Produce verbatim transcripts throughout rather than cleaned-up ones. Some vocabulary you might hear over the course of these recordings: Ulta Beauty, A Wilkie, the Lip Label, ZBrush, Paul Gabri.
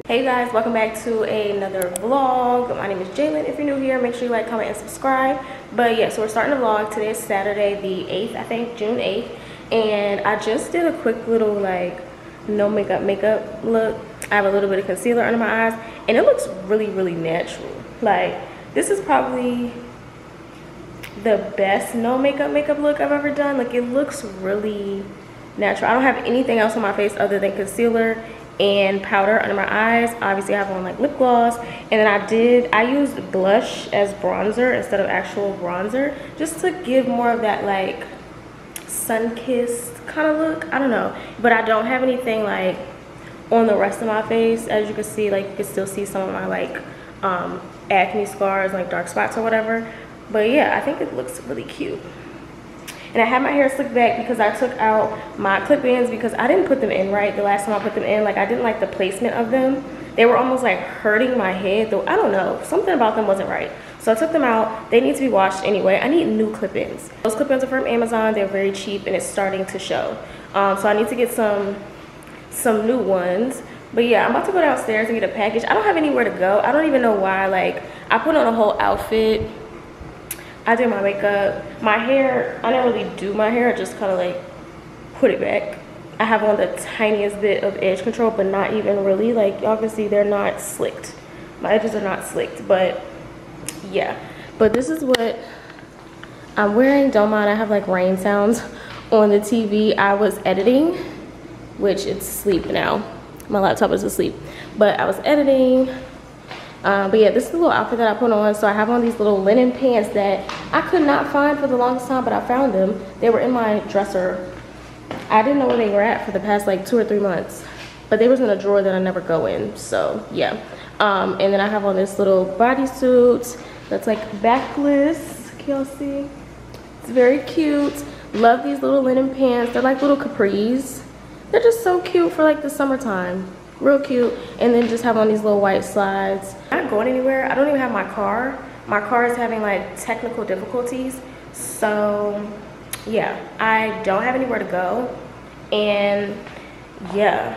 Hey guys, welcome back to another vlog. My name is Jalen. If you're new here, make sure you like, comment, and subscribe. But yeah, so we're starting the vlog. Today is Saturday the eighth, I think, June eighth, and I just did a quick little like no makeup makeup look. I have a little bit of concealer under my eyes and it looks really really natural. Like, this is probably the best no makeup makeup look I've ever done. Like, it looks really natural. I don't have anything else on my face other than concealer and powder under my eyes. Obviously I have on like lip gloss, and then I did I used blush as bronzer instead of actual bronzer, just to give more of that like sun-kissed kind of look. I don't know, but I don't have anything like on the rest of my face. As you can see, like, you can still see some of my like um acne scars, like dark spots or whatever. But yeah, I think it looks really cute. And I had my hair slicked back because I took out my clip ends because I didn't put them in right the last time I put them in. Like, I didn't like the placement of them. They were almost like hurting my head, though. I don't know, something about them wasn't right. So I took them out. They need to be washed anyway. I need new clip ends. Those clip ends are from Amazon. They're very cheap and it's starting to show. Um, so I need to get some some new ones. But yeah, I'm about to go downstairs and get a package. I don't have anywhere to go. I don't even know why. Like, I put on a whole outfit. I did my makeup, my hair. I didn't really do my hair, I just kind of like put it back. I have on the tiniest bit of edge control, but not even really. Like, y'all can see they're not slicked. My edges are not slicked, but yeah. But this is what I'm wearing. Don't mind, I have like rain sounds on the T V. I was editing, which it's asleep now. My laptop is asleep, but I was editing. Um, but yeah, this is the little outfit that I put on. So I have on these little linen pants that I could not find for the longest time, but I found them. They were in my dresser. I didn't know where they were at for the past like two or three months, but they was in a drawer that I never go in. So yeah. Um, and then I have on this little bodysuit that's like backless. Can y'all see? It's very cute. Love these little linen pants. They're like little capris. They're just so cute for like the summertime. Real cute. And then just have on these little white slides. I'm not going anywhere. I don't even have my car. My car is having like technical difficulties, so yeah, I don't have anywhere to go. And yeah,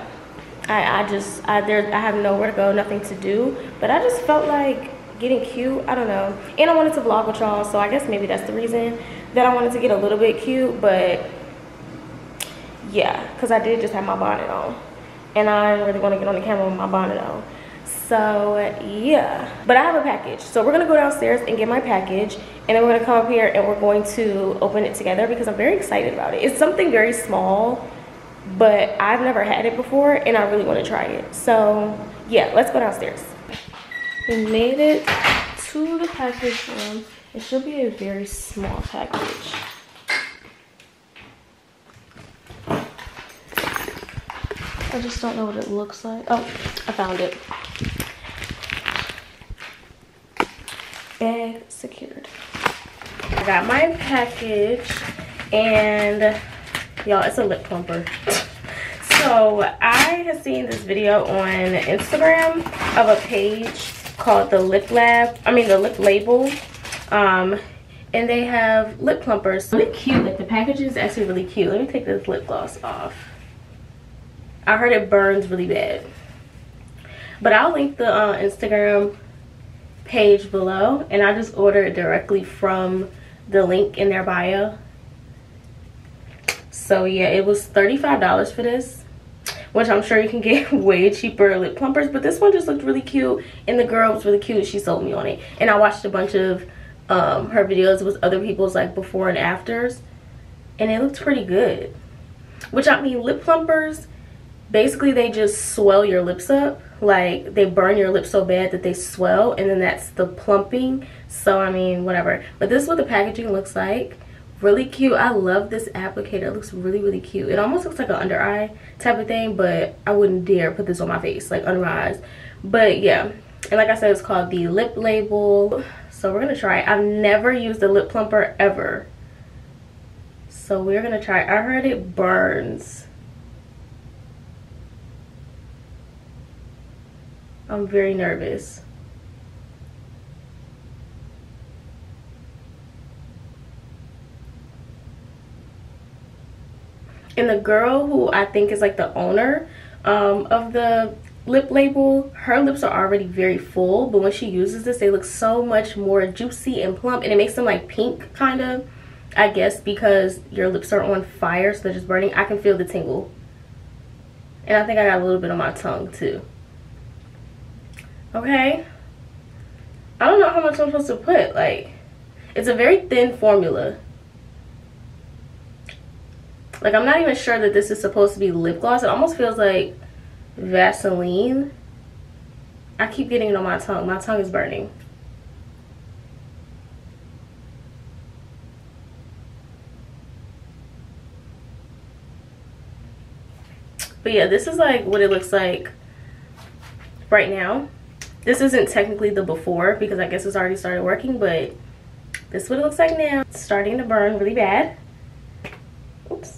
I, I just I there I have nowhere to go, nothing to do, but I just felt like getting cute. I don't know, and I wanted to vlog with y'all, so I guess maybe that's the reason that I wanted to get a little bit cute. But yeah, because I did just have my bonnet on, and I really want to get on the camera with my bonnet on. So yeah, but I have a package, so we're gonna go downstairs and get my package, and then we're gonna come up here and we're going to open it together because I'm very excited about it. It's something very small, but I've never had it before and I really want to try it. So yeah, let's go downstairs. We made it to the package room. It should be a very small package. I just don't know what it looks like. Oh, I found it. Bag secured. I got my package, and y'all, it's a lip plumper. So I have seen this video on Instagram of a page called the Lip Lab. I mean the Lip Label. Um, and they have lip plumpers. Really cute. Like, the package is actually really cute. Let me take this lip gloss off. I heard it burns really bad, but I'll link the uh, Instagram page below, and I just ordered directly from the link in their bio. So yeah, it was thirty-five dollars for this, which I'm sure you can get way cheaper lip plumpers, but this one just looked really cute, and the girl was really cute. She sold me on it, and I watched a bunch of um, her videos with other people's like before and afters, and it looked pretty good. Which, I mean, lip plumpers, basically they just swell your lips up. Like, they burn your lips so bad that they swell, and then that's the plumping. So I mean, whatever, but this is what the packaging looks like. Really cute. I love this applicator. It looks really really cute. It almost looks like an under eye type of thing, but I wouldn't dare put this on my face, like under my eyes. But yeah, and like I said, it's called the Lip Label, so we're gonna try it. I've never used a lip plumper ever, so we're gonna try it. I heard it burns. I'm very nervous. And the girl who I think is like the owner um, of the Lip Label, her lips are already very full, but when she uses this, they look so much more juicy and plump, and it makes them like pink, kind of, I guess, because your lips are on fire, so they're just burning. I can feel the tingle, and I think I got a little bit on my tongue too. Okay, I don't know how much I'm supposed to put. Like, it's a very thin formula. Like, I'm not even sure that this is supposed to be lip gloss. It almost feels like Vaseline. I keep getting it on my tongue. My tongue is burning. But yeah, this is like what it looks like right now. This isn't technically the before because I guess it's already started working, but this is what it looks like now. It's starting to burn really bad. Oops.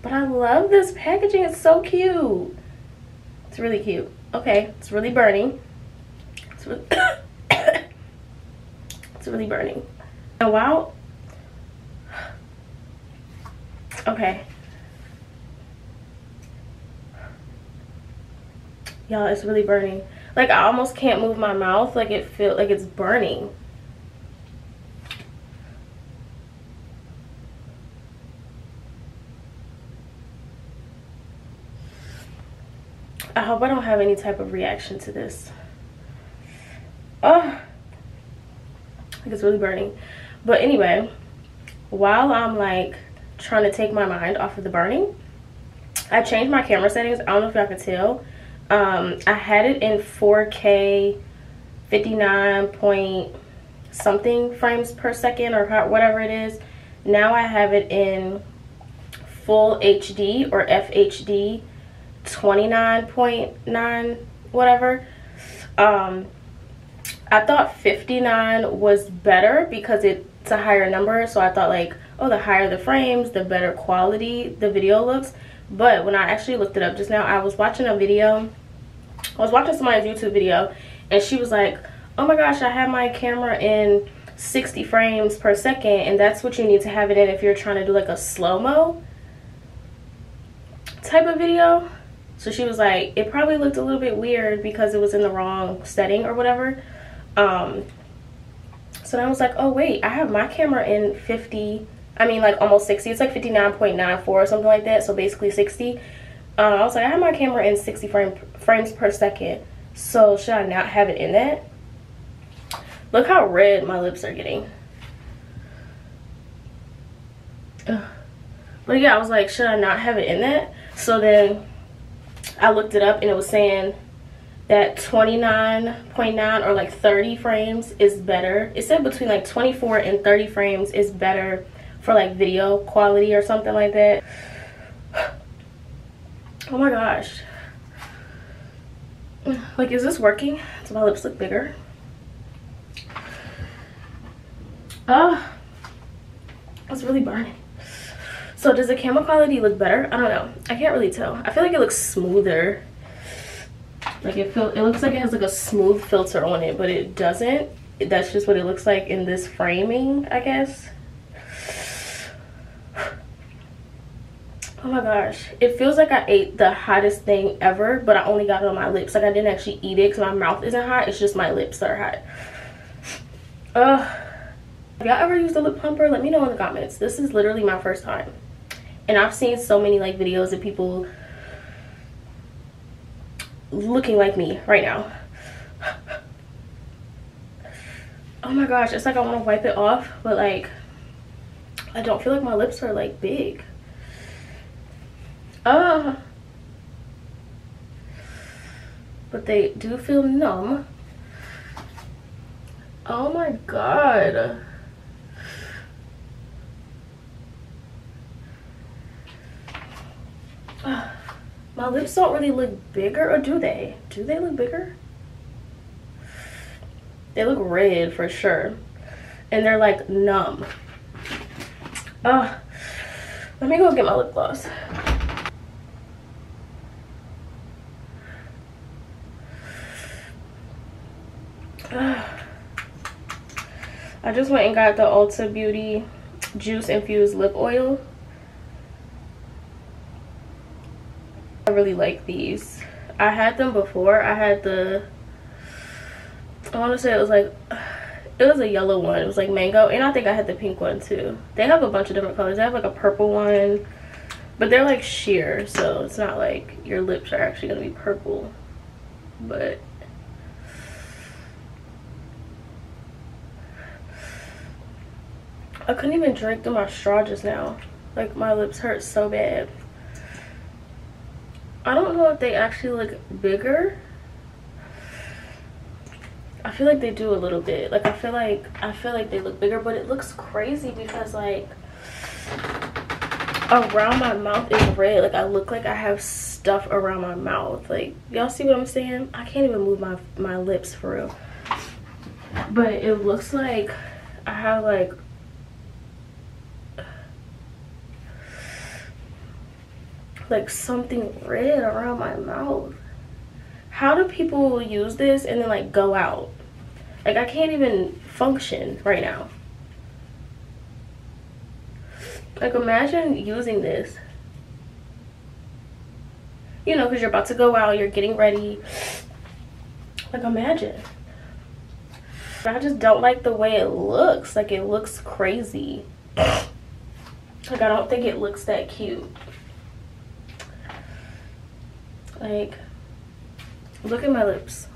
But I love this packaging. It's so cute. It's really cute. Okay, it's really burning. It's really, it's really burning. And wow. Okay. Y'all, it's really burning. Like, I almost can't move my mouth. Like, it feels like it's burning. I hope I don't have any type of reaction to this. Oh, like, it's really burning. But anyway, while I'm like trying to take my mind off of the burning, I changed my camera settings. I don't know if y'all can tell. Um, I had it in four K, fifty-nine point something frames per second or how, whatever it is. Now I have it in full H D or F H D, twenty-nine point nine whatever. um I thought fifty-nine was better because it's a higher number, so I thought like, oh, the higher the frames, the better quality the video looks. But when I actually looked it up just now, I was watching a video, I was watching somebody's YouTube video, and she was like, oh my gosh, I had my camera in sixty frames per second, and that's what you need to have it in if you're trying to do like a slow-mo type of video. So she was like, it probably looked a little bit weird because it was in the wrong setting or whatever. Um, so then I was like, oh wait, I have my camera in fifty, I mean like almost sixty. It's like fifty-nine point nine four or something like that. So basically sixty. Uh, I was like, I have my camera in sixty frame, frames per second. So should I not have it in that? Look how red my lips are getting. Ugh. But yeah, I was like, should I not have it in that? So then I looked it up, and it was saying that twenty-nine point nine or like thirty frames is better. It said between like twenty-four and thirty frames is better for like video quality or something like that. Oh my gosh. Like, is this working? So my lips look bigger. Oh, it's really burning. So does the camera quality look better? I don't know. I can't really tell. I feel like it looks smoother. Like it feel, it looks like it has like a smooth filter on it, but it doesn't. That's just what it looks like in this framing, I guess. Oh my gosh. It feels like I ate the hottest thing ever, but I only got it on my lips. Like, I didn't actually eat it because my mouth isn't hot. It's just my lips that are hot. Ugh. Have y'all ever used a lip plumper? Let me know in the comments. This is literally my first time. And I've seen so many like videos of people looking like me right now. Oh my gosh, it's like I want to wipe it off, but like I don't feel like my lips are like big. Uh, but they do feel numb. Oh my god. My lips don't really look bigger, or do they? Do they look bigger? They look red for sure. And they're like numb. Uh, let me go get my lip gloss. Uh, I just went and got the Ulta Beauty juice infused lip oil. I really like these. I had them before. I had the, I want to say it was like, it was a yellow one. It was like mango, and I think I had the pink one too. They have a bunch of different colors. They have like a purple one, but they're like sheer, so it's not like your lips are actually gonna be purple. But I couldn't even drink through my straw just now. Like, my lips hurt so bad. I don't know if they actually look bigger. I feel like they do a little bit. Like, I feel like I feel like they look bigger, but it looks crazy because like around my mouth is red. Like, I look like I have stuff around my mouth. Like, y'all see what I'm saying? I can't even move my my lips for real. But it looks like I have like like something red around my mouth. How do people use this and then like go out? Like, I can't even function right now. Like, imagine using this, you know, because you're about to go out, you're getting ready. Like, imagine. I just don't like the way it looks. Like, it looks crazy. Like, I don't think it looks that cute. Like, look at my lips.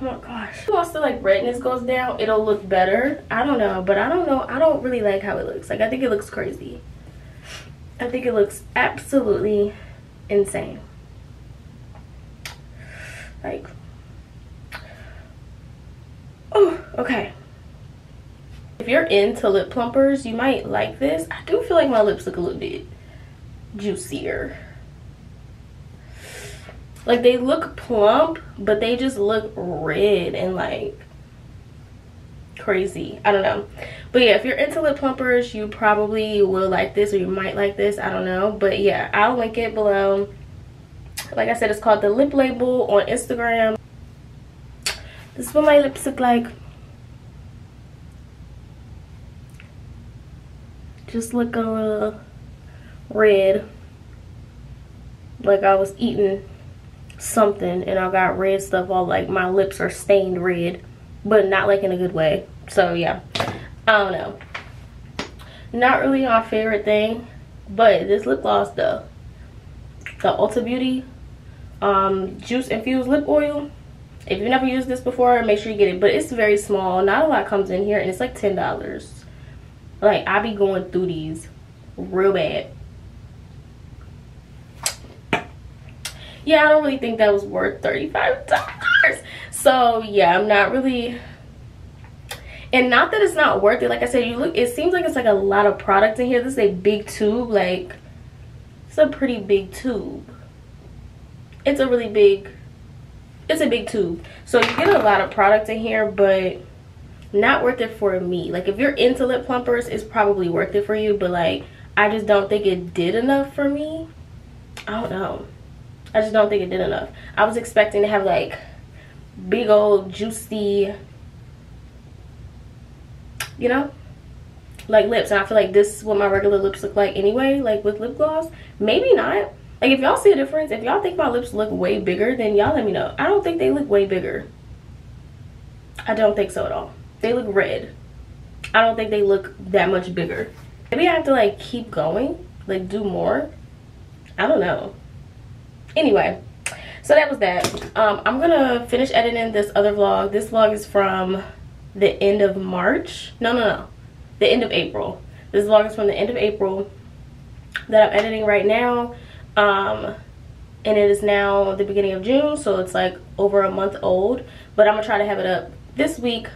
Oh my gosh. Once the like redness goes down, it'll look better. I don't know, but I don't know. I don't really like how it looks. Like, I think it looks crazy. I think it looks absolutely insane. Like, oh, okay. If you're into lip plumpers, you might like this. I do feel like my lips look a little bit juicier. Like, they look plump, but they just look red and like crazy. I don't know. But yeah, if you're into lip plumpers, you probably will like this, or you might like this. I don't know. But yeah, I'll link it below. Like I said, it's called The Lip Label on Instagram. This is what my lips look like. Just look a little red, like I was eating something and I got red stuff all, like my lips are stained red, but not like in a good way. So yeah, I don't know. Not really my favorite thing, but this lip gloss though, the Ulta Beauty um, juice infused lip oil. If you've never used this before, make sure you get it. But it's very small. Not a lot comes in here, and it's like ten dollars. Like, I be going through these real bad. Yeah, I don't really think that was worth thirty-five dollars. So yeah, I'm not really, and not that it's not worth it. Like I said, you look, it seems like it's like a lot of product in here. This is a big tube. Like, it's a pretty big tube. It's a really big, it's a big tube. So you get a lot of product in here, but not worth it for me. Like, if you're into lip plumpers, it's probably worth it for you, but like, I just don't think it did enough for me. I don't know. I just don't think it did enough. I was expecting to have like big old juicy, you know, like lips, and I feel like this is what my regular lips look like anyway, like with lip gloss. Maybe not. Like, if y'all see a difference, if y'all think my lips look way bigger, then y'all let me know. I don't think they look way bigger. I don't think so at all. They look red. I don't think they look that much bigger. Maybe I have to like keep going, like do more. I don't know. Anyway, so that was that. um I'm gonna finish editing this other vlog. This vlog is from the end of March. No, no, no, the end of April. This vlog is from the end of April that I'm editing right now, um and it is now the beginning of June, so it's like over a month old, but I'm gonna try to have it up this week.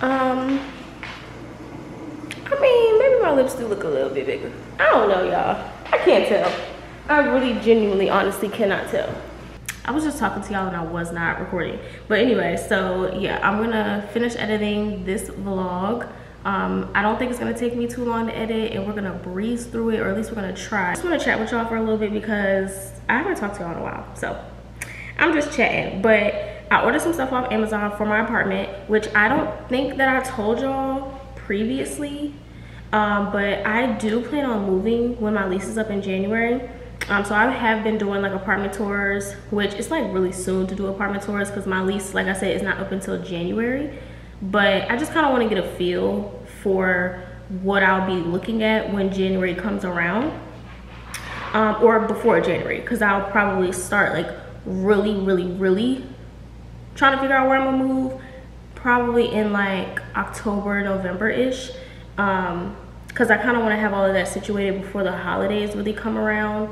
Um, I mean, maybe my lips do look a little bit bigger. I don't know, y'all. I can't tell. I really genuinely, honestly cannot tell. I was just talking to y'all and I was not recording. But anyway, so yeah, I'm gonna finish editing this vlog. Um, I don't think it's gonna take me too long to edit, and we're gonna breeze through it, or at least we're gonna try. I just wanna chat with y'all for a little bit because I haven't talked to y'all in a while, so I'm just chatting. But I ordered some stuff off Amazon for my apartment, which I don't think that I told y'all previously, um, but I do plan on moving when my lease is up in January. Um, so I have been doing like apartment tours, which it's like really soon to do apartment tours because my lease, like I said, is not up until January. But I just kind of want to get a feel for what I'll be looking at when January comes around, um, or before January, because I'll probably start like really, really, really trying to figure out where I'm gonna move probably in like October, November-ish, um, because I kind of want to have all of that situated before the holidays really come around,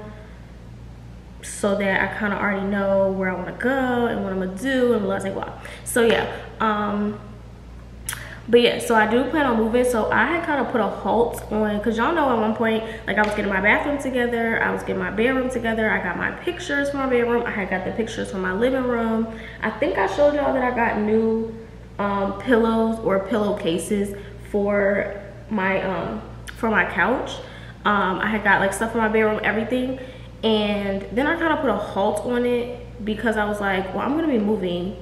so that I kind of already know where I want to go and what I'm gonna do and blah blah blah. So yeah, um, but yeah, so I do plan on moving. So I had kind of put a halt on, because y'all know at one point, like I was getting my bathroom together, I was getting my bedroom together, I got my pictures from my bedroom, I had got the pictures from my living room. I think I showed y'all that I got new um, pillows or pillowcases for my um, for my couch. Um, I had got like stuff from my bedroom, everything. And then I kind of put a halt on it because I was like, well, I'm gonna be moving.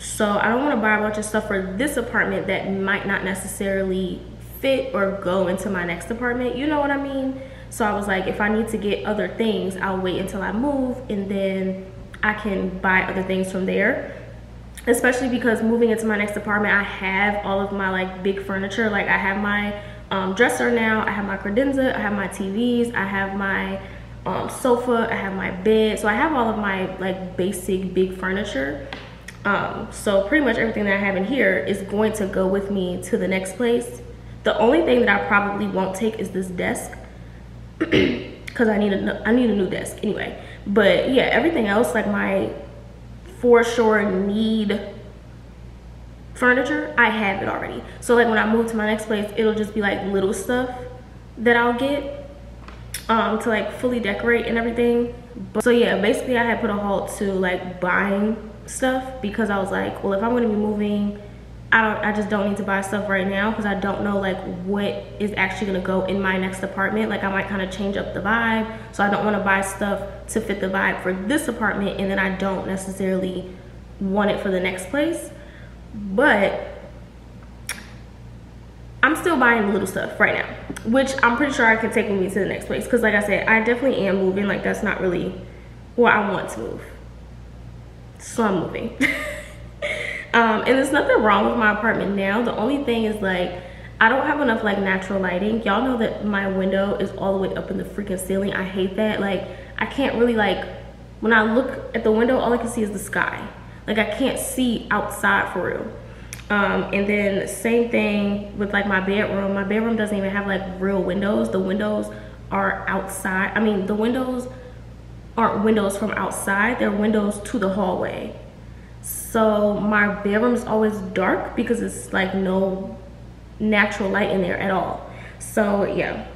So I don't want to buy a bunch of stuff for this apartment that might not necessarily fit or go into my next apartment. You know what I mean? So I was like, if I need to get other things, I'll wait until I move, and then I can buy other things from there. Especially because moving into my next apartment, I have all of my like big furniture. Like I have my um, dresser now, I have my credenza, I have my T Vs, I have my um, sofa, I have my bed. So I have all of my like basic big furniture. Um, so pretty much everything that I have in here is going to go with me to the next place. The only thing that I probably won't take is this desk because I need a, I need a new desk anyway. But yeah, everything else, like my for sure need furniture, I have it already. So like when I move to my next place, it'll just be like little stuff that I'll get um, to like fully decorate and everything. But, so yeah, basically I had put a halt to like buying stuff because I was like, well, if I'm going to be moving, I don't I just don't need to buy stuff right now because I don't know like what is actually going to go in my next apartment. Like I might kind of change up the vibe, so I don't want to buy stuff to fit the vibe for this apartment and then I don't necessarily want it for the next place. But I'm still buying little stuff right now, which I'm pretty sure I can take with me to the next place because like I said, I definitely am moving. Like that's not really where I want to move. So I'm moving. um, and there's nothing wrong with my apartment now. The only thing is like, I don't have enough like natural lighting. Y'all know that my window is all the way up in the freaking ceiling. I hate that. Like I can't really like, when I look at the window, all I can see is the sky. Like I can't see outside for real. Um, and then same thing with like my bedroom. My bedroom doesn't even have like real windows. The windows are outside. I mean, the windows aren't windows from outside, they're windows to the hallway. So my bedroom is always dark because it's like no natural light in there at all. So yeah,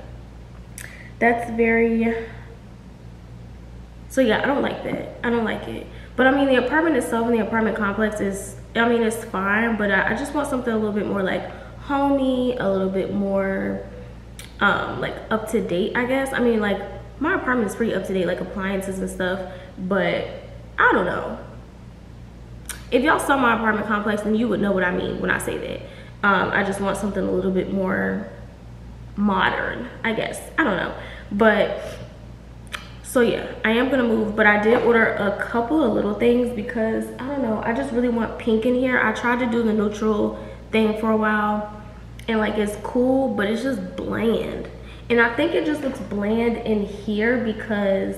that's very, so yeah, I don't like that. I don't like it. But I mean, the apartment itself and the apartment complex is, I mean, it's fine, but I, I just want something a little bit more like homey, a little bit more um, like up to date, I guess. I mean, like, my apartment is pretty up to date, like appliances and stuff, but I don't know. If y'all saw my apartment complex, then you would know what I mean when I say that. Um, I just want something a little bit more modern, I guess. I don't know. But so yeah, I am gonna move, but I did order a couple of little things because I don't know, I just really want pink in here. I tried to do the neutral thing for a while and like it's cool, but it's just bland. And I think it just looks bland in here because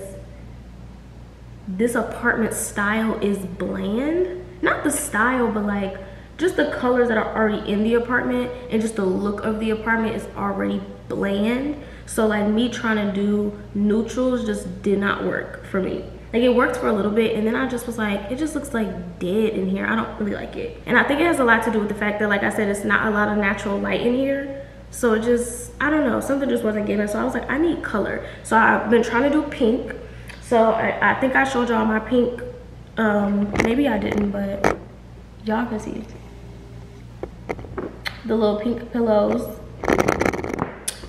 this apartment style is bland. Not the style, but like just the colors that are already in the apartment and just the look of the apartment is already bland. So like me trying to do neutrals just did not work for me. Like it worked for a little bit and then I just was like, it just looks like dead in here. I don't really like it. And I think it has a lot to do with the fact that, like I said, it's not a lot of natural light in here. So it just, I don't know, something just wasn't giving. So I was like, I need color. So I've been trying to do pink. So I, I think I showed y'all my pink. Um, maybe I didn't, but y'all can see. the little pink pillows,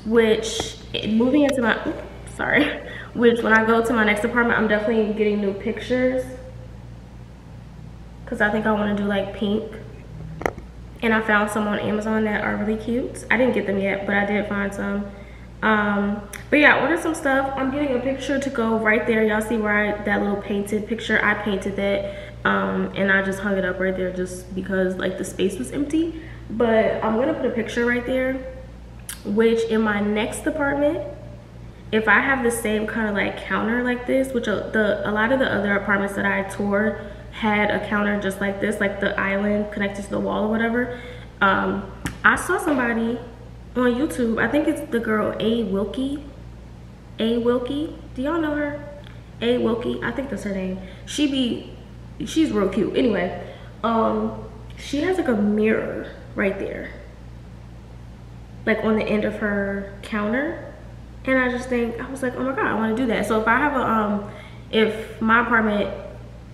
which moving into my oops, sorry which when I go to my next apartment, I'm definitely getting new pictures, because I think I want to do like pink. And I found some on Amazon that are really cute. I didn't get them yet, but I did find some. Um, but yeah, I ordered some stuff. I'm getting a picture to go right there. Y'all see where I, that little painted picture? I painted that, um, and I just hung it up right there just because like the space was empty. But I'm gonna put a picture right there, which in my next apartment, if I have the same kind of like counter like this, which a, the, a lot of the other apartments that I toured had a counter just like this, like the island connected to the wall or whatever. Um, I saw somebody on YouTube, I think it's the girl A Wilkie, A Wilkie, do y'all know her? A Wilkie, I think that's her name. She be, she's real cute. Anyway, um, she has like a mirror right there, like on the end of her counter. And I just think, I was like, oh my God, I wanna do that. So if I have a, um, if my apartment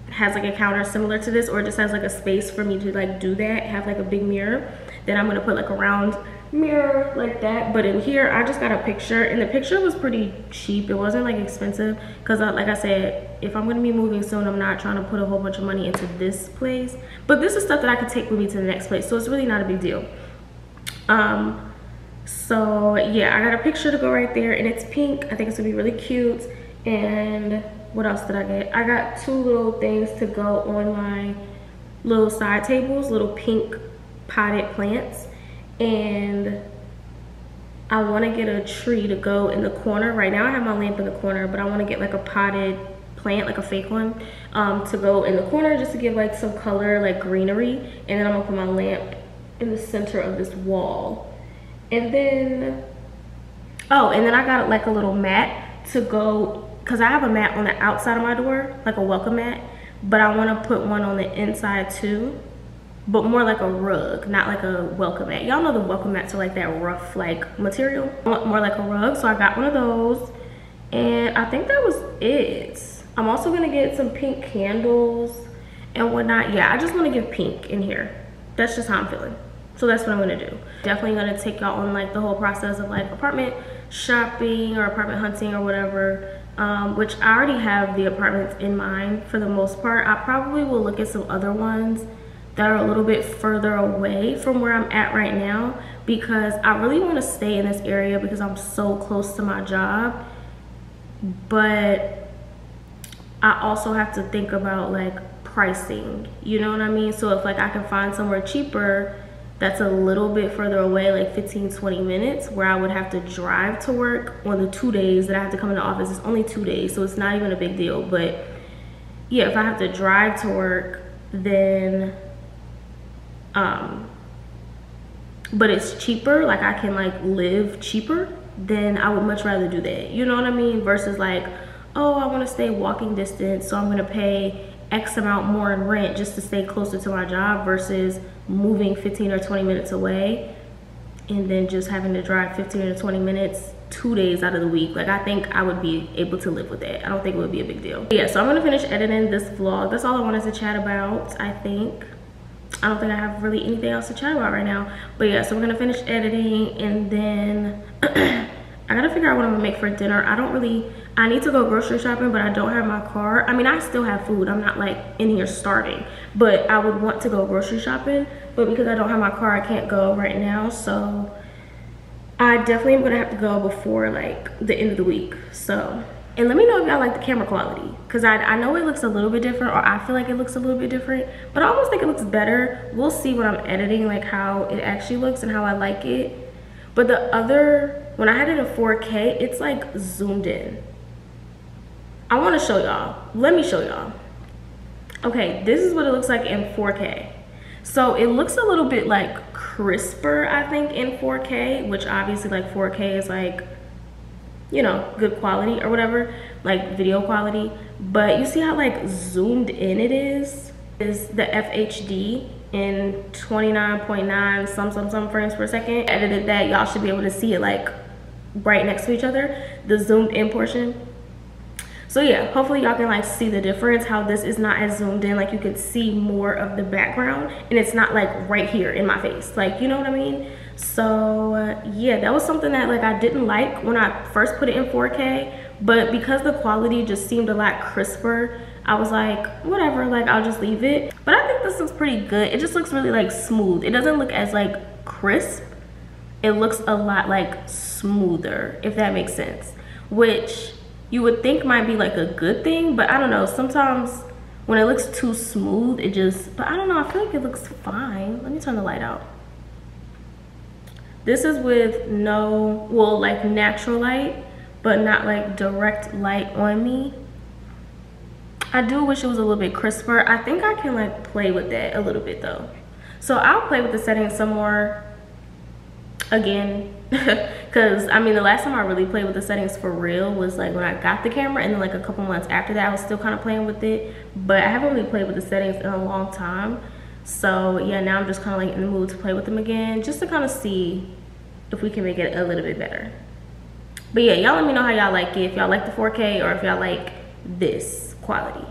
has like a counter similar to this, or just has like a space for me to like do that, have like a big mirror, then I'm gonna put like a round mirror like that. But in here, I just got a picture, and the picture was pretty cheap. It wasn't like expensive, because uh, like I said, if I'm gonna be moving soon, I'm not trying to put a whole bunch of money into this place. But this is stuff that I could take with me to the next place, so it's really not a big deal. Um, so yeah, I got a picture to go right there, and it's pink. I think it's gonna be really cute. And what else did I get? I got two little things to go on my little side tables, little pink potted plants. And I want to get a tree to go in the corner. Right now I have my lamp in the corner, but I want to get like a potted plant, like a fake one, um, to go in the corner just to give like some color, like greenery. And then I'm gonna put my lamp in the center of this wall. And then, oh, and then I got like a little mat to go, because I have a mat on the outside of my door, like a welcome mat, but I want to put one on the inside too, but more like a rug, not like a welcome mat. Y'all know the welcome mats are like that rough like material, more like a rug. So I got one of those, and I think that was it. I'm also gonna get some pink candles and whatnot. Yeah, I just want to give pink in here. That's just how I'm feeling. So that's what I'm gonna do. Definitely gonna take y'all on like the whole process of like apartment shopping or apartment hunting or whatever. Um, which I already have the apartments in mind for the most part. I probably will look at some other ones that are a little bit further away from where I'm at right now, because I really want to stay in this area because I'm so close to my job. But I also have to think about like pricing, you know what I mean? So if like I can find somewhere cheaper that's a little bit further away, like fifteen, twenty minutes, where I would have to drive to work on the two days that I have to come in the office. It's only two days, so it's not even a big deal. But yeah, if I have to drive to work, then, um, but it's cheaper, like I can like live cheaper, then I would much rather do that. You know what I mean? Versus like, oh, I wanna stay walking distance, so I'm gonna pay X amount more in rent just to stay closer to my job, versus moving fifteen or twenty minutes away and then just having to drive fifteen or twenty minutes two days out of the week. Like I think I would be able to live with that. I don't think it would be a big deal. But yeah, so I'm gonna finish editing this vlog. That's all I wanted to chat about. I think I don't think I have really anything else to chat about right now. But yeah, so we're gonna finish editing, and then I gotta figure out what I'm gonna make for dinner. I don't really I need to go grocery shopping, but I don't have my car. I mean, I still have food. I'm not like in here starving, but I would want to go grocery shopping. But because I don't have my car, I can't go right now. So I definitely am gonna have to go before like the end of the week. So, and let me know if y'all like the camera quality, because I, I know it looks a little bit different, or I feel like it looks a little bit different, but I almost think it looks better. We'll see when I'm editing, like how it actually looks and how I like it. But the other, when I had it in four K, it's like zoomed in. I want to show y'all. Let me show y'all. Okay, this is what it looks like in four K. So it looks a little bit like crisper, I think, in four K, which obviously like four K is like, you know, good quality or whatever, like video quality. But you see how like zoomed in it is? Is the F H D in twenty-nine point nine some some some frames per second. Edited that, y'all should be able to see it like right next to each other, the zoomed in portion. So yeah, hopefully y'all can like see the difference, how this is not as zoomed in, like you can see more of the background and it's not like right here in my face, like, you know what I mean? So uh, yeah, that was something that like I didn't like when I first put it in four K, but because the quality just seemed a lot crisper, I was like, whatever, like I'll just leave it. But I think this looks pretty good. It just looks really like smooth. It doesn't look as like crisp. It looks a lot like smoother, if that makes sense, which you would think might be like a good thing, but I don't know, sometimes when it looks too smooth, it just, but I don't know, I feel like it looks fine. Let me turn the light out. This is with no, well, like natural light, but not like direct light on me. I do wish it was a little bit crisper. I think I can like play with that a little bit though. So I'll play with the settings some more again, because I mean the last time I really played with the settings for real was like when I got the camera, and then like a couple months after that I was still kind of playing with it, but I haven't really played with the settings in a long time. So yeah, now I'm just kind of like in the mood to play with them again, just to kind of see if we can make it a little bit better. But yeah, y'all let me know how y'all like it, if y'all like the four K or if y'all like this quality.